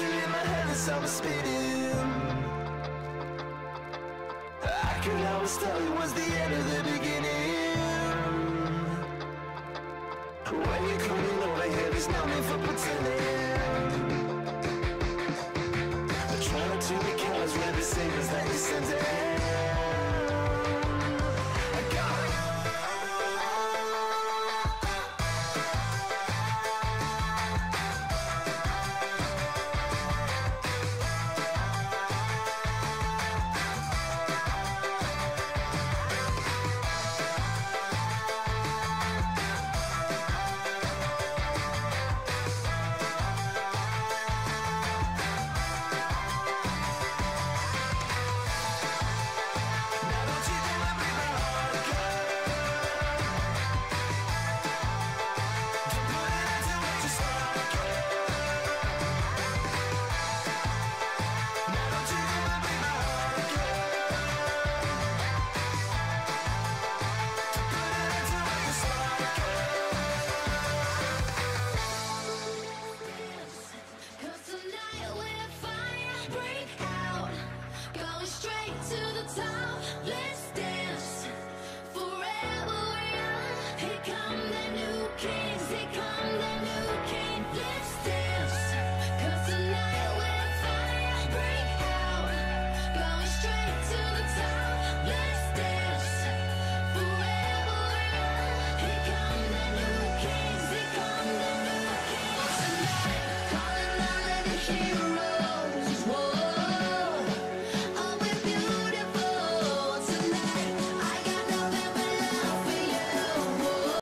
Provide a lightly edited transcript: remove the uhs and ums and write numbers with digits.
you in my head as I was spinning. I could always tell it was the end of the beginning. When you're coming over here, it's nothing for me.